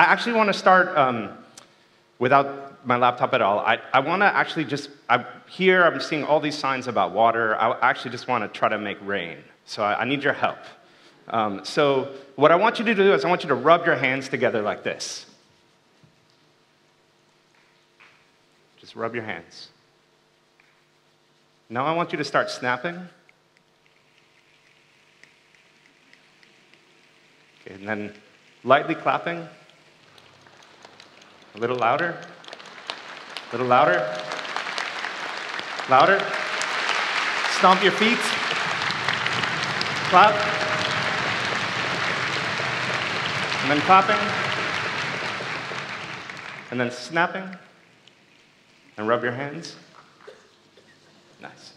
I actually want to start without my laptop at all. I want to actually just, here I'm seeing all these signs about water. I actually just want to try to make rain. So I need your help. So what I want you to do is I want you to rub your hands together like this. Just rub your hands. Now I want you to start snapping. Okay, and then lightly clapping. A little louder. A little louder. Louder. Stomp your feet. Clap. And then clapping. And then snapping. And rub your hands. Nice.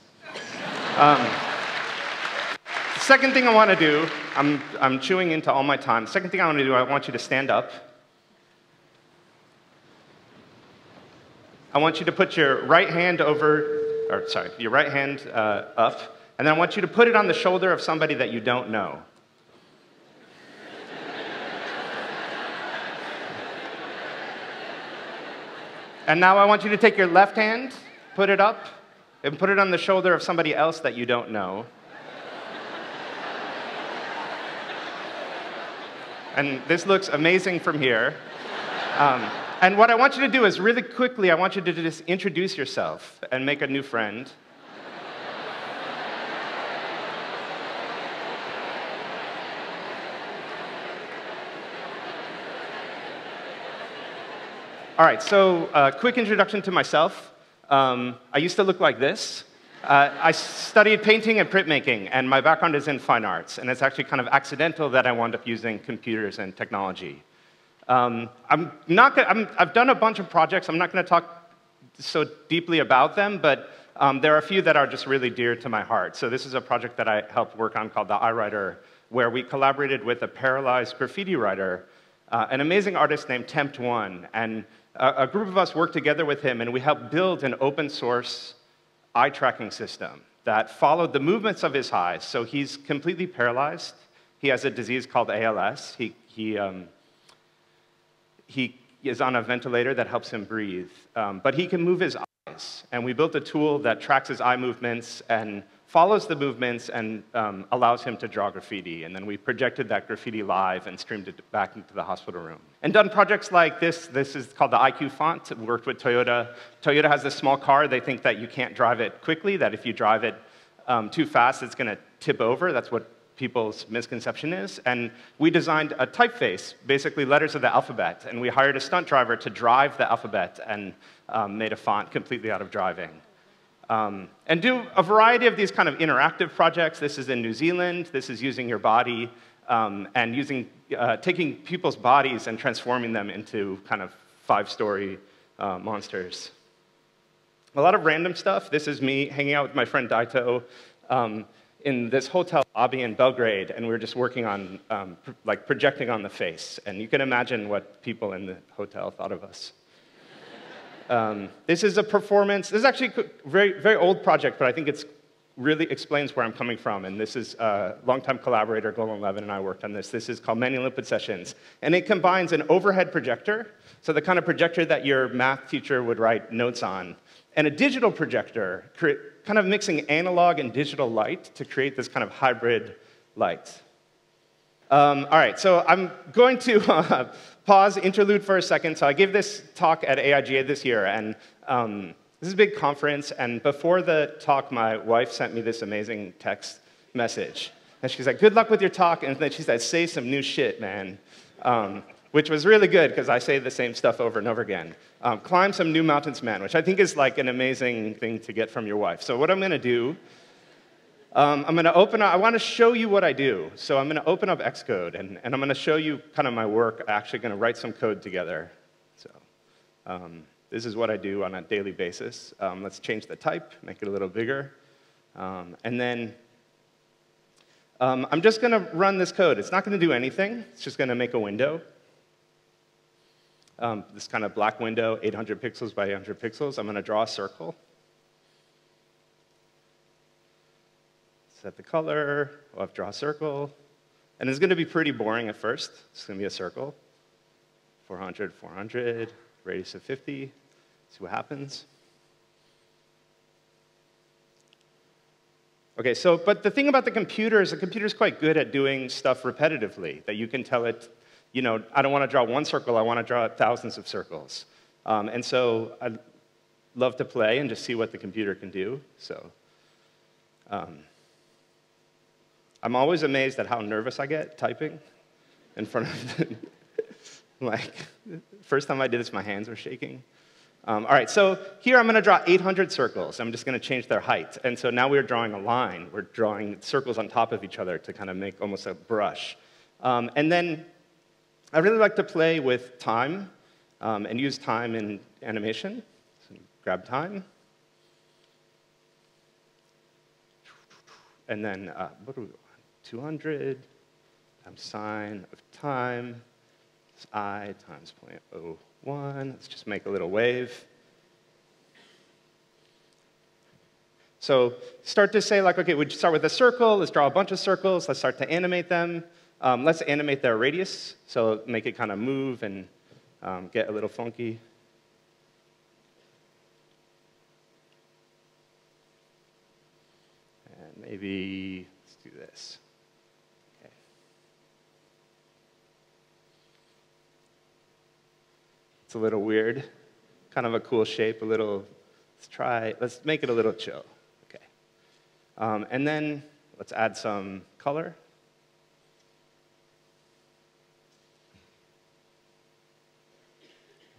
Second thing I want to do, I'm chewing into all my time. Second thing I want to do, I want you to stand up. I want you to put your right hand over, or sorry, your right hand up, and then I want you to put it on the shoulder of somebody that you don't know. And now I want you to take your left hand, put it up, and put it on the shoulder of somebody else that you don't know. And this looks amazing from here. And what I want you to do is really quickly, I want you to just introduce yourself and make a new friend. All right, so quick introduction to myself. I used to look like this. I studied painting and printmaking, and my background is in fine arts, and it's actually kind of accidental that I wound up using computers and technology. I've done a bunch of projects. I'm not going to talk so deeply about them, but there are a few that are just really dear to my heart. So this is a project that I helped work on called the EyeWriter, where we collaborated with a paralyzed graffiti writer, an amazing artist named Tempt One, and a group of us worked together with him, and we helped build an open-source eye-tracking system that followed the movements of his eyes. So he's completely paralyzed. He has a disease called ALS. He is on a ventilator that helps him breathe. But he can move his eyes. And we built a tool that tracks his eye movements and follows the movements and allows him to draw graffiti. And then we projected that graffiti live and streamed it back into the hospital room. And done projects like this. This is called the IQ Font. It worked with Toyota. Toyota has this small car. They think that you can't drive it quickly, that if you drive it too fast, it's going to tip over. That's what people's misconception is. And we designed a typeface, basically letters of the alphabet. And we hired a stunt driver to drive the alphabet and made a font completely out of driving. And do a variety of these kind of interactive projects. This is in New Zealand. This is using your body and taking people's bodies and transforming them into kind of five-story monsters. A lot of random stuff. This is me hanging out with my friend Daito. In this hotel lobby in Belgrade, and we were just working on projecting on the face. And you can imagine what people in the hotel thought of us. This is a performance. This is actually a very, very old project, but I think it really explains where I'm coming from. And this is a longtime collaborator, Golan Levin, and I worked on this. This is called Many-Limbed Sessions. And it combines an overhead projector, so the kind of projector that your math teacher would write notes on, and a digital projector, kind of mixing analog and digital light to create this kind of hybrid light. All right, so I'm going to pause, interlude for a second. So I gave this talk at AIGA this year, and this is a big conference. And before the talk, my wife sent me this amazing text message. And she's like, good luck with your talk. And then she said, say some new shit, man. Which was really good, because I say the same stuff over and over again. Climb some new mountains, man, which I think is like an amazing thing to get from your wife. So what I'm going to do, I'm going to open up, I want to show you what I do. So I'm going to open up Xcode, and I'm going to show you kind of my work. I'm actually going to write some code together. So this is what I do on a daily basis. Let's change the type, make it a little bigger. And then I'm just going to run this code. It's not going to do anything. It's just going to make a window. This kind of black window, 800 pixels by 800 pixels. I'm going to draw a circle. Set the color. I'll draw a circle. And it's going to be pretty boring at first. It's going to be a circle. 400, 400, radius of 50, see what happens. Okay, so, but the thing about the computer's quite good at doing stuff repetitively, that you can tell it, you know, I don't want to draw one circle, I want to draw thousands of circles. And so I'd love to play and just see what the computer can do, so. I'm always amazed at how nervous I get typing in front of them. Like, first time I did this, my hands were shaking. All right, so here I'm going to draw 800 circles. I'm just going to change their height. And so now we're drawing a line. We're drawing circles on top of each other to kind of make almost a brush. And then I really like to play with time and use time in animation. So grab time. And then, what do we want? 200 times sine of time. It's I times 0.01. Let's just make a little wave. So start to say, like, OK, we start with a circle. Let's draw a bunch of circles. Let's start to animate them. Let's animate their radius, so make it kind of move and get a little funky. And maybe let's do this. It's a little weird, kind of a cool shape, a little, let's make it a little chill, okay. And then let's add some color.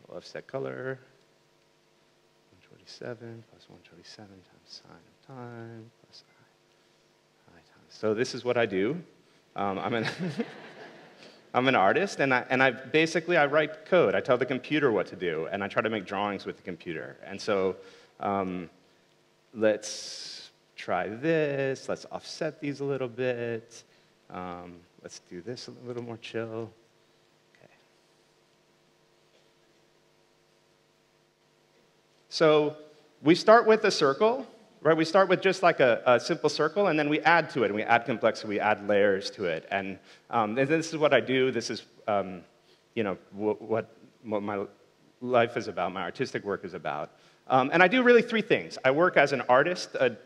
We'll offset color, 127 plus 127 times sine of time plus I times. So this is what I do. I'm an artist, and I basically, I write code. I tell the computer what to do, and I try to make drawings with the computer. And so let's try this. Let's offset these a little bit. Let's do this a little more chill. Okay. So we start with a circle, right? We start with just like a simple circle, and then we add to it, and we add complexity, we add layers to it. And this is what I do. This is, you know, what my life is about, my artistic work is about. And I do really three things. I work as an artist, I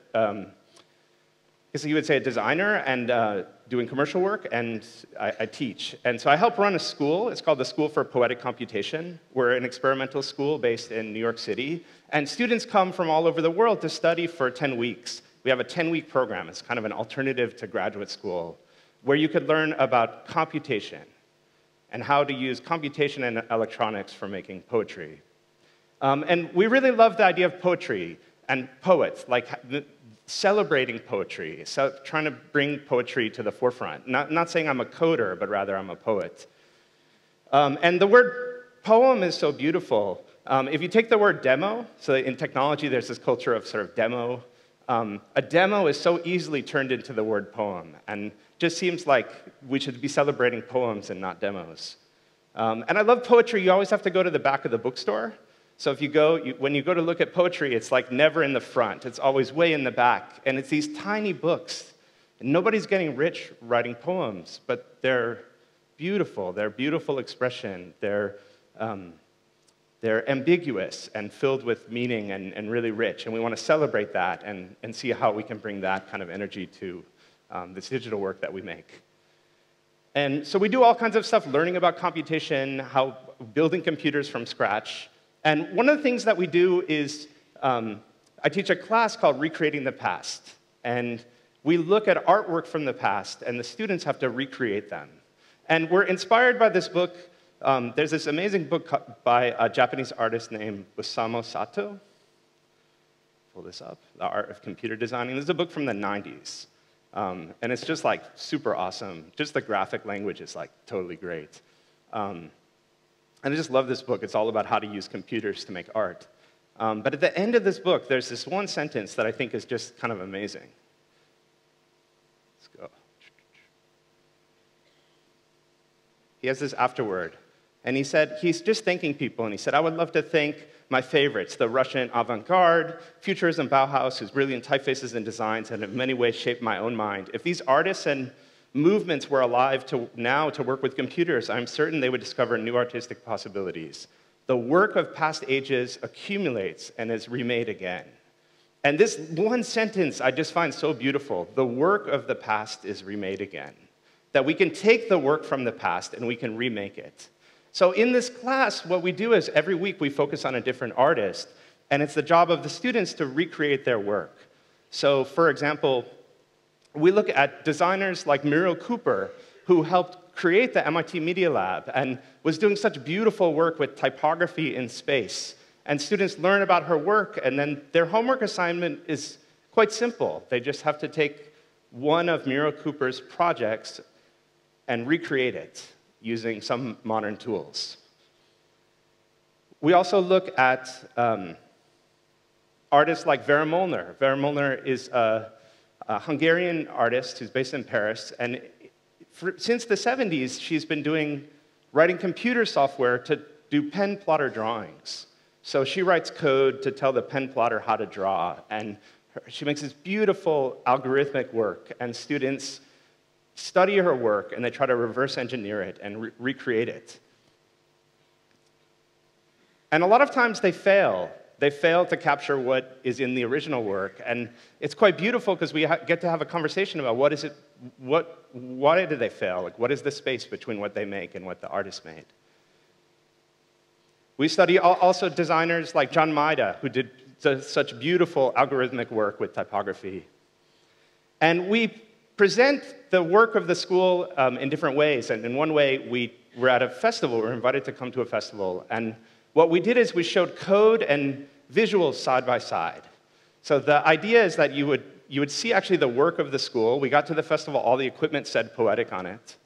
guess you would say a designer, and doing commercial work, and I teach. And so I help run a school. It's called the School for Poetic Computation. We're an experimental school based in New York City. And students come from all over the world to study for 10 weeks. We have a 10-week program. It's kind of an alternative to graduate school, where you could learn about computation and how to use computation and electronics for making poetry. And we really love the idea of poetry and poets, like celebrating poetry, so trying to bring poetry to the forefront. Not saying I'm a coder, but rather I'm a poet. And the word poem is so beautiful. If you take the word demo, so in technology there's this culture of sort of demo. A demo is so easily turned into the word poem, and just seems like we should be celebrating poems and not demos. And I love poetry. You always have to go to the back of the bookstore. So if you go, when you go to look at poetry, it's like never in the front. It's always way in the back. And it's these tiny books. And nobody's getting rich writing poems, but they're beautiful. They're beautiful expression. They're ambiguous and filled with meaning and really rich. And we want to celebrate that and see how we can bring that kind of energy to this digital work that we make. And so we do all kinds of stuff, learning about computation, how building computers from scratch. And one of the things that we do is, I teach a class called Recreating the Past. And we look at artwork from the past, and the students have to recreate them. And we're inspired by this book. There's this amazing book by a Japanese artist named Osamu Sato. Pull this up, The Art of Computer Designing. This is a book from the 90s. And it's just like super awesome. Just the graphic language is like totally great. And I just love this book. It's all about how to use computers to make art. But at the end of this book, there's this one sentence that I think is just kind of amazing. Let's go. He has this afterword. And he said, he's just thanking people. And he said, I would love to thank my favorites, the Russian avant-garde, Futurism Bauhaus, whose brilliant typefaces and designs have in many ways shaped my own mind. If these artists and movements were alive now to work with computers, I'm certain they would discover new artistic possibilities. The work of past ages accumulates and is remade again. And this one sentence I just find so beautiful. The work of the past is remade again. That we can take the work from the past and we can remake it. So in this class, what we do is every week we focus on a different artist, and it's the job of the students to recreate their work. So for example, we look at designers like Muriel Cooper, who helped create the MIT Media Lab and was doing such beautiful work with typography in space. And students learn about her work, and then their homework assignment is quite simple. They just have to take one of Muriel Cooper's projects and recreate it using some modern tools. We also look at artists like Vera Molnar. Vera Molnar is a Hungarian artist who's based in Paris, and since the 70s, she's been writing computer software to do pen plotter drawings. So she writes code to tell the pen plotter how to draw, and she makes this beautiful algorithmic work, and students study her work, and they try to reverse engineer it and recreate it. And a lot of times they fail. They fail to capture what is in the original work, and it's quite beautiful because we get to have a conversation about why did they fail? Like, what is the space between what they make and what the artist made? We study also designers like John Maeda, who did such beautiful algorithmic work with typography. And we present the work of the school in different ways, and in one way, we were at a festival. We were invited to come to a festival, and what we did is we showed code and visuals side by side. So the idea is that you would see actually the work of the school. We got to the festival, all the equipment said Poetic on it.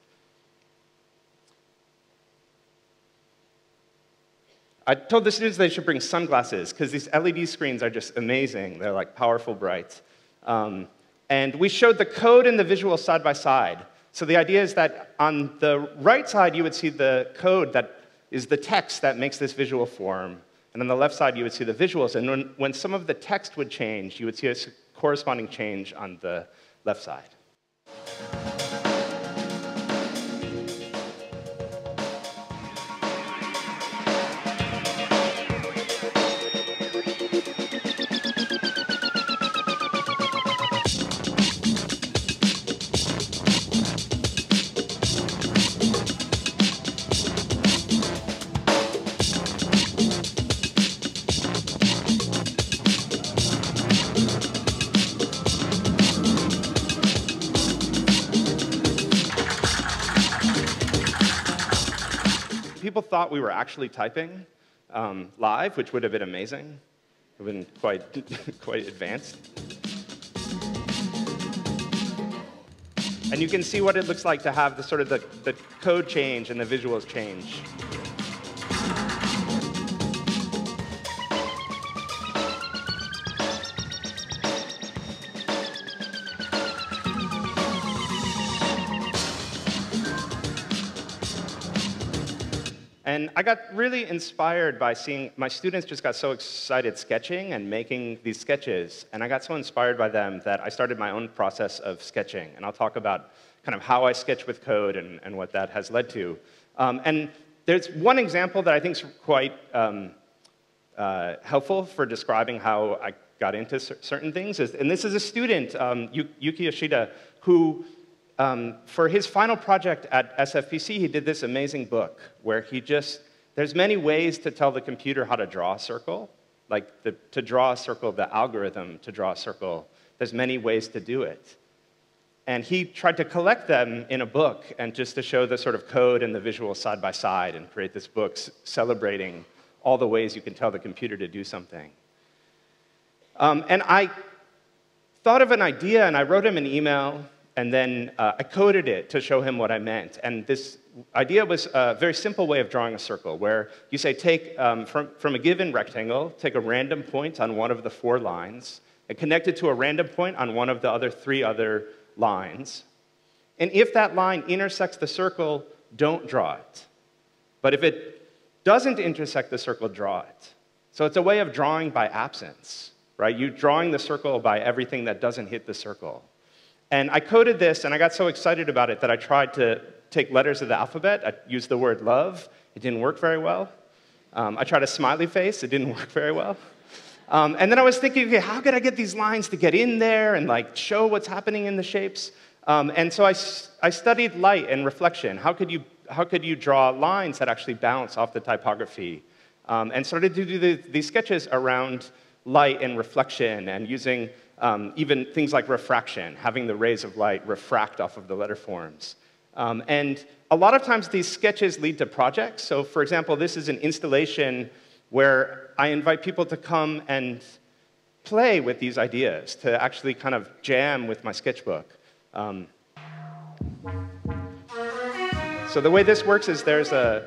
I told the students they should bring sunglasses, because these LED screens are just amazing. They're like powerful bright. And we showed the code and the visuals side by side. So the idea is that on the right side, you would see the code that is the text that makes this visual form. And on the left side, you would see the visuals. And when some of the text would change, you would see a corresponding change on the left side. People thought we were actually typing live, which would have been amazing. It would have been quite advanced. And you can see what it looks like to have the sort of the code change and the visuals change. And I got really inspired by seeing, my students just got so excited sketching and making these sketches, and I got so inspired by them that I started my own process of sketching, and I'll talk about kind of how I sketch with code and what that has led to. And there's one example that I think is quite helpful for describing how I got into certain things, and this is a student, Yuki Yoshida, who for his final project at SFPC, he did this amazing book where he just, there's many ways to tell the computer how to draw a circle, like to draw a circle, the algorithm to draw a circle. There's many ways to do it. And he tried to collect them in a book and just to show the sort of code and the visual side by side and create this book celebrating all the ways you can tell the computer to do something. And I thought of an idea and I wrote him an email. And then I coded it to show him what I meant. And this idea was a very simple way of drawing a circle, where you say take, from a given rectangle, take a random point on one of the four lines, and connect it to a random point on one of the three other lines. And if that line intersects the circle, don't draw it. But if it doesn't intersect the circle, draw it. So it's a way of drawing by absence, right? You're drawing the circle by everything that doesn't hit the circle. And I coded this, and I got so excited about it that I tried to take letters of the alphabet. I used the word love. It didn't work very well. I tried a smiley face. It didn't work very well. And then I was thinking, okay, how could I get these lines to get in there and like show what's happening in the shapes? And so I studied light and reflection. How could you draw lines that actually bounce off the typography? And started to do these sketches around light and reflection and using even things like refraction, having the rays of light refract off of the letter forms. And a lot of times these sketches lead to projects. So for example, this is an installation where I invite people to come and play with these ideas, to actually kind of jam with my sketchbook. So the way this works is there's a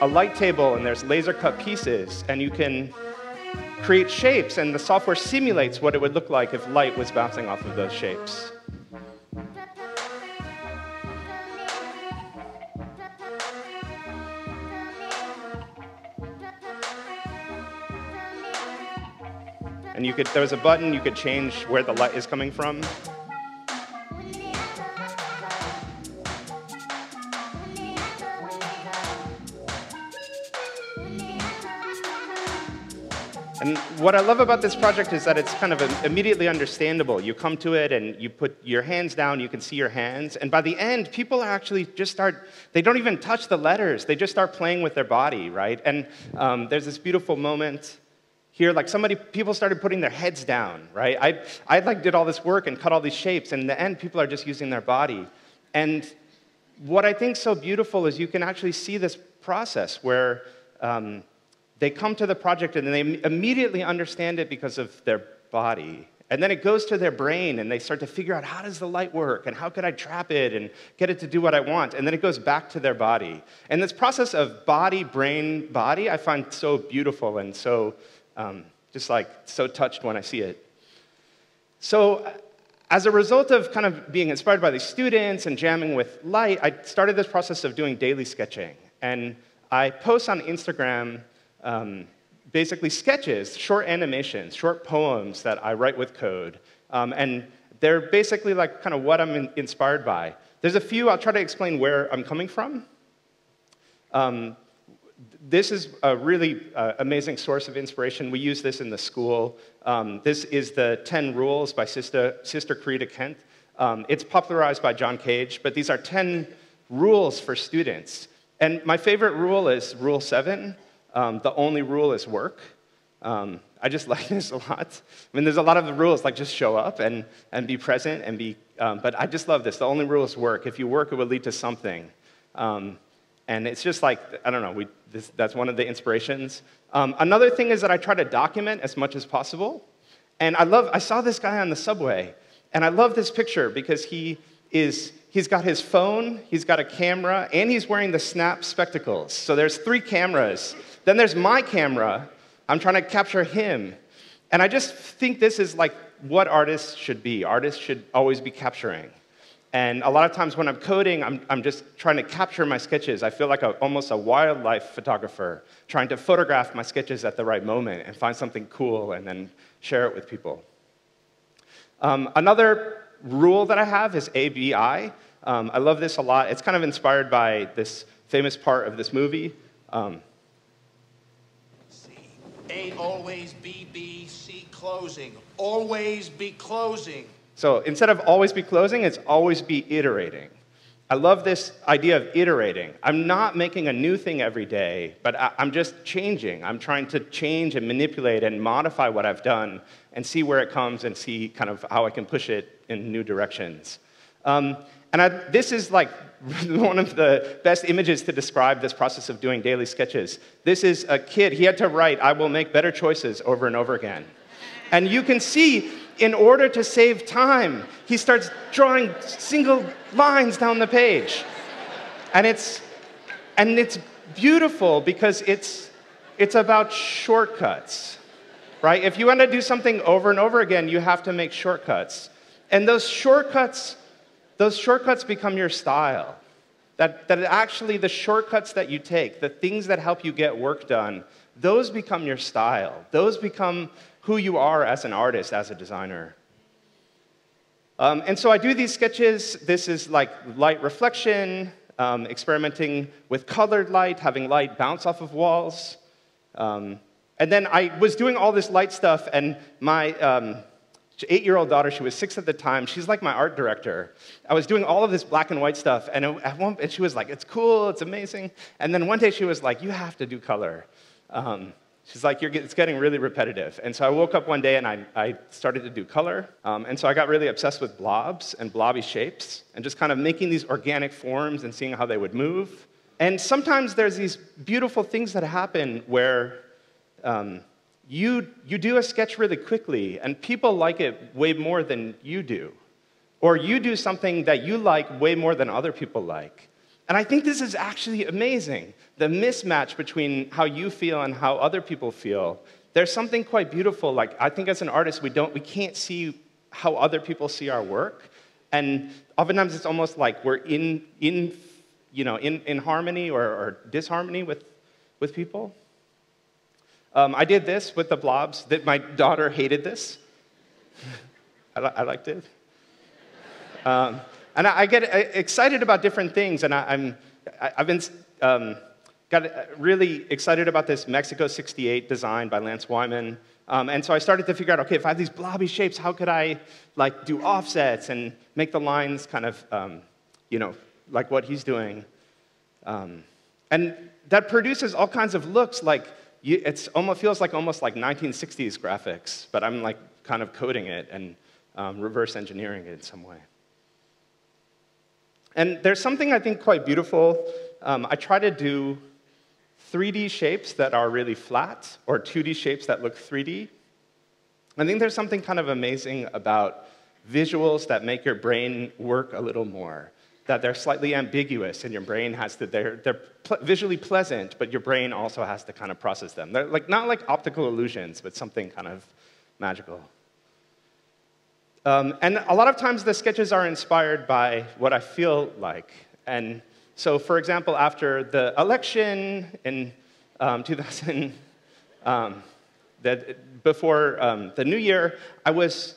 light table and there's laser cut pieces, and you can create shapes, and the software simulates what it would look like if light was bouncing off of those shapes. And you could, there was a button, you could change where the light is coming from. And what I love about this project is that it's kind of immediately understandable. You come to it and you put your hands down, you can see your hands, and by the end, people actually just start, they don't even touch the letters, they just start playing with their body, right? And there's this beautiful moment here, like people started putting their heads down, right? I like did all this work and cut all these shapes, and in the end, people are just using their body. And what I think is so beautiful is you can actually see this process where they come to the project and they immediately understand it because of their body. And then it goes to their brain, and they start to figure out, how does the light work, and how could I trap it and get it to do what I want? And then it goes back to their body. And this process of body, brain, body, I find so beautiful and so just like so touched when I see it. So as a result of kind of being inspired by these students and jamming with light, I started this process of doing daily sketching. And I post on Instagram basically sketches, short animations, short poems that I write with code. And they're basically like kind of what I'm inspired by. There's a few, I'll try to explain where I'm coming from. This is a really amazing source of inspiration. We use this in the school. This is the 10 Rules by Sister Karita Kent. It's popularized by John Cage, but these are 10 rules for students. And my favorite rule is Rule 7. The only rule is work. I just like this a lot. I mean, there's a lot of the rules, like just show up and be present and be, but I just love this. The only rule is work. If you work, it will lead to something. And it's just like, I don't know, that's one of the inspirations. Another thing is that I try to document as much as possible. And I saw this guy on the subway, and I love this picture because he's got his phone, he's got a camera, and he's wearing the Snap spectacles. So there's 3 cameras. Then there's my camera. I'm trying to capture him. And I just think this is like what artists should be. Artists should always be capturing. And a lot of times when I'm coding, I'm just trying to capture my sketches. I feel like almost a wildlife photographer trying to photograph my sketches at the right moment and find something cool and then share it with people. Another rule that I have is ABI. I love this a lot. It's kind of inspired by this famous part of this movie. C, A always, B, B, C closing. Always be closing. So instead of always be closing, it's always be iterating. I love this idea of iterating. I'm not making a new thing every day, but I'm just changing. I'm trying to change and manipulate and modify what I've done and see where it comes and see kind of how I can push it in new directions. This is like one of the best images to describe this process of doing daily sketches. This is a kid. He had to write, "I will make better choices," over and over again. And you can see, in order to save time, he starts drawing single lines down the page. And it's beautiful because it's about shortcuts, right? If you want to do something over and over again, you have to make shortcuts. And those shortcuts become your style. That actually the shortcuts that you take, the things that help you get work done, those become your style. Those become who you are as an artist, as a designer. And so I do these sketches. This is like light reflection, experimenting with colored light, having light bounce off of walls. And then I was doing all this light stuff, and my 8-year-old daughter, she was 6 at the time, she's like my art director. I was doing all of this black and white stuff, and she was like, it's cool, it's amazing. And then one day she was like, you have to do color. She's like, it's getting really repetitive. And so I woke up one day and I started to do color. And so I got really obsessed with blobs and blobby shapes and just kind of making these organic forms and seeing how they would move. And sometimes there's these beautiful things that happen where you do a sketch really quickly and people like it way more than you do. Or you do something that you like way more than other people like. And I think this is actually amazing, the mismatch between how you feel and how other people feel. There's something quite beautiful. Like, I think as an artist, we can't see how other people see our work. And oftentimes it's almost like we're in harmony or disharmony with people. I did this with the blobs. My daughter hated this. I liked it. And I get excited about different things, and I've got really excited about this Mexico '68 design by Lance Wyman. And so I started to figure out, okay, if I have these blobby shapes, how could I like do offsets and make the lines kind of, like what he's doing? And that produces all kinds of looks. Like it's almost feels like 1960s graphics, but I'm like kind of coding it and reverse engineering it in some way. And there's something I think quite beautiful. I try to do 3D shapes that are really flat, or 2D shapes that look 3D. I think there's something kind of amazing about visuals that make your brain work a little more, that they're slightly ambiguous, and your brain has to, they're visually pleasant, but your brain also has to kind of process them. They're like, not like optical illusions, but something kind of magical. And a lot of times the sketches are inspired by what I feel like. And so, for example, after the election in 2000, before the new year, I was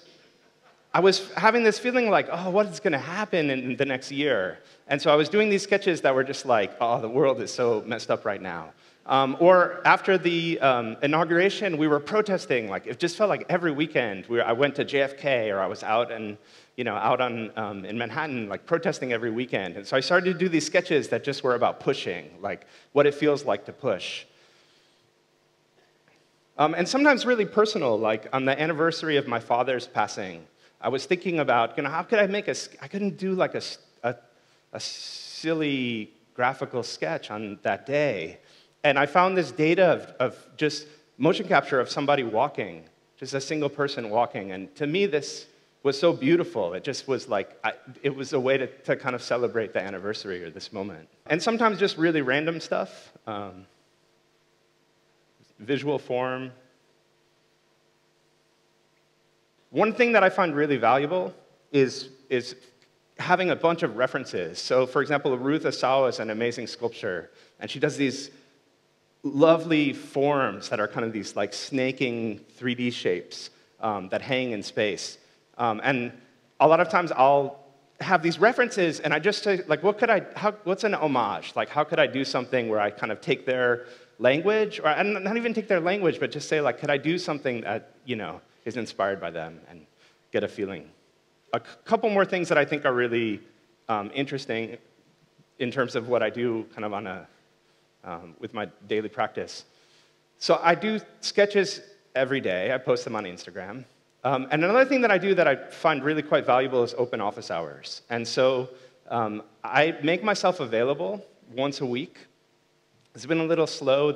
having this feeling like, oh, what is going to happen in the next year? And so I was doing these sketches that were just like, oh, the world is so messed up right now. Or after the inauguration, we were protesting. Like, it just felt like every weekend I went to JFK, or I was out and in Manhattan, like protesting every weekend. And so I started to do these sketches that just were about pushing, like what it feels like to push. And sometimes really personal. Like on the anniversary of my father's passing, I was thinking about, how could I make a? I couldn't do like a silly graphical sketch on that day. And I found this data of just motion capture of somebody walking, just a single person walking. And to me, this was so beautiful. It just was like, it was a way to kind of celebrate the anniversary or this moment. And sometimes just really random stuff, visual form. One thing that I find really valuable is having a bunch of references. So, for example, Ruth Asawa is an amazing sculptor, and she does these lovely forms that are kind of these like snaking 3D shapes that hang in space. And a lot of times I'll have these references and I just say, like, what's an homage? Like, how could I do something where I kind of take their language, or and not even take their language, but just say, like, could I do something that, is inspired by them and get a feeling? A couple more things that I think are really interesting in terms of what I do kind of on a with my daily practice. So I do sketches every day. I post them on Instagram. And another thing that I do that I find really quite valuable is open office hours. And so I make myself available once a week. It's been a little slow in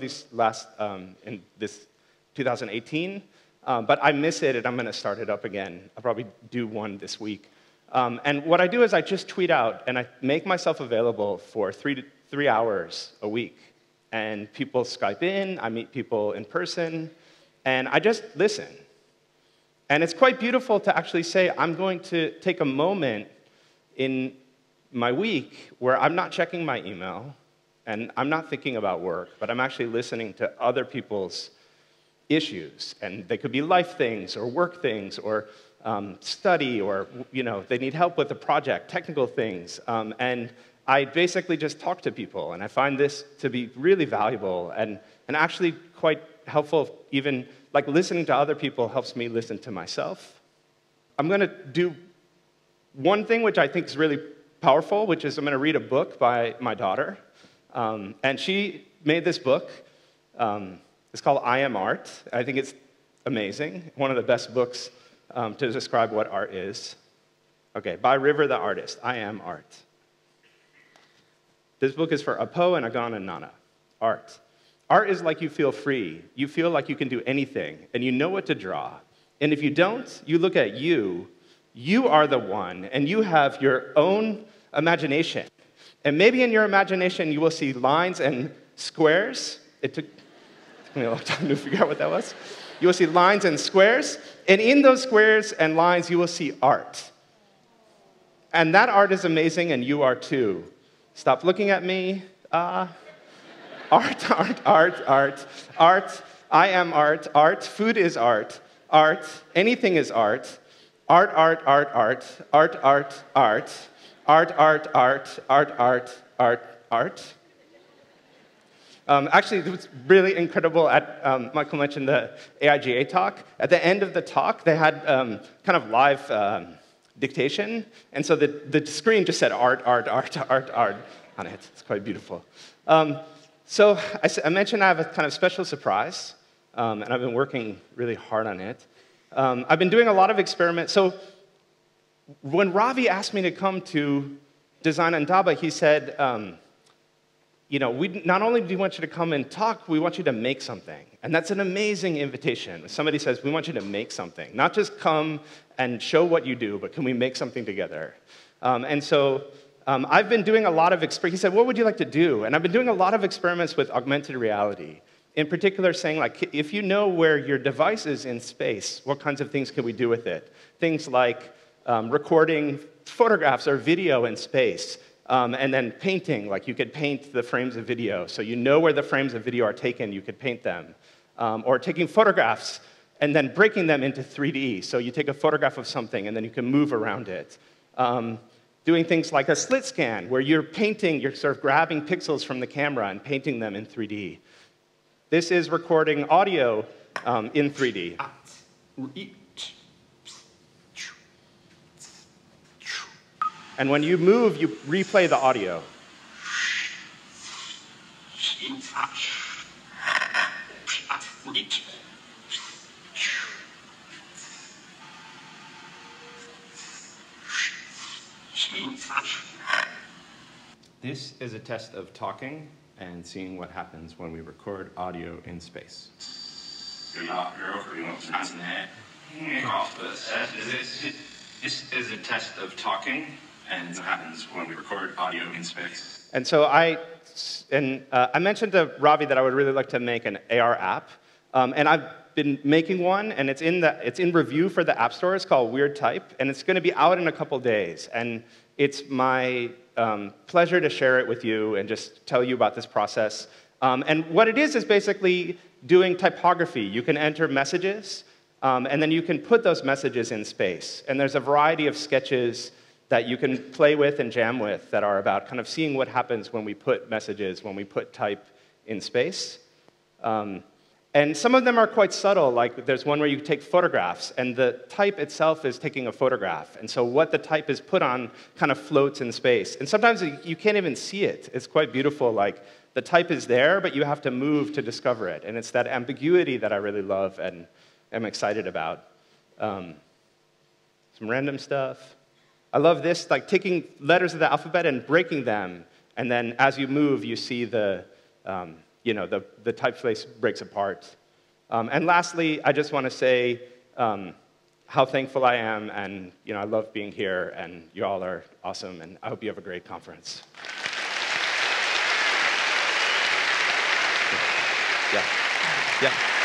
this 2018, but I miss it, and I'm going to start it up again. I'll probably do one this week. And what I do is I just tweet out, and I make myself available for 3 hours a week. And people Skype in, I meet people in person, and I just listen. And it's quite beautiful to actually say, I'm going to take a moment in my week where I'm not checking my email, and I'm not thinking about work, but I'm actually listening to other people's issues. And they could be life things, or work things, or study, or they need help with a project, technical things. And I basically just talk to people, and I find this to be really valuable and actually quite helpful. Even like listening to other people helps me listen to myself. I'm going to do one thing which I think is really powerful, which is I'm going to read a book by my daughter. And she made this book. It's called I Am Art. I think it's amazing. One of the best books to describe what art is. Okay, by River the Artist, I Am Art. This book is for Apo and Agana Nana. Art. Art is like you feel free. You feel like you can do anything, and you know what to draw. And if you don't, you look at you. You are the one, and you have your own imagination. And maybe in your imagination, you will see lines and squares. It took me a long time to figure out what that was. You will see lines and squares. And in those squares and lines, you will see art. And that art is amazing, and you are too. Stop looking at me. Art, art, art, art, art. I am art, art. Food is art, art. Anything is art. Art, art, art, art, art, art, art, art, art, art, art, art, art, art. Actually, it was really incredible at, Michael mentioned the AIGA talk. At the end of the talk, they had kind of live dictation, and so the screen just said art, art, art, art, art on it. It's quite beautiful. So I mentioned I have a kind of special surprise, and I've been working really hard on it. I've been doing a lot of experiments. So when Ravi asked me to come to Design Indaba, he said, we not only do we want you to come and talk, we want you to make something. And that's an amazing invitation. Somebody says, we want you to make something. Not just come and show what you do, but can we make something together? And so I've been doing a lot of experiments. He said, what would you like to do? And I've been doing a lot of experiments with augmented reality. In particular, saying, like, if you know where your device is in space, what kinds of things can we do with it? Things like recording photographs or video in space, and then painting. Like, you could paint the frames of video. So you know where the frames of video are taken, you could paint them. Or taking photographs and then breaking them into 3D. So you take a photograph of something, and then you can move around it. Doing things like a slit scan, where you're painting, you're sort of grabbing pixels from the camera and painting them in 3D. This is recording audio in 3D. And when you move, you replay the audio. This is a test of talking and seeing what happens when we record audio in space. This is a test of talking, and what happens when we record audio in space. And so I mentioned to Ravi that I would really like to make an AR app, and I've been making one, and it's in review for the App Store. It's called Weird Type, and it's going to be out in a couple days. And it's my pleasure to share it with you and just tell you about this process. And what it is basically doing typography. You can enter messages, and then you can put those messages in space. And there's a variety of sketches that you can play with and jam with that are about kind of seeing what happens when we put messages, when we put type in space. And some of them are quite subtle, like there's one where you take photographs, and the type itself is taking a photograph. And so what the type is put on kind of floats in space. And sometimes you can't even see it. It's quite beautiful, like the type is there, but you have to move to discover it. And it's that ambiguity that I really love and am excited about. Some random stuff. I love this, like taking letters of the alphabet and breaking them. And then as you move, you see the typeface breaks apart. And lastly, I just want to say how thankful I am, and I love being here, and you all are awesome, and I hope you have a great conference. Yeah. Yeah.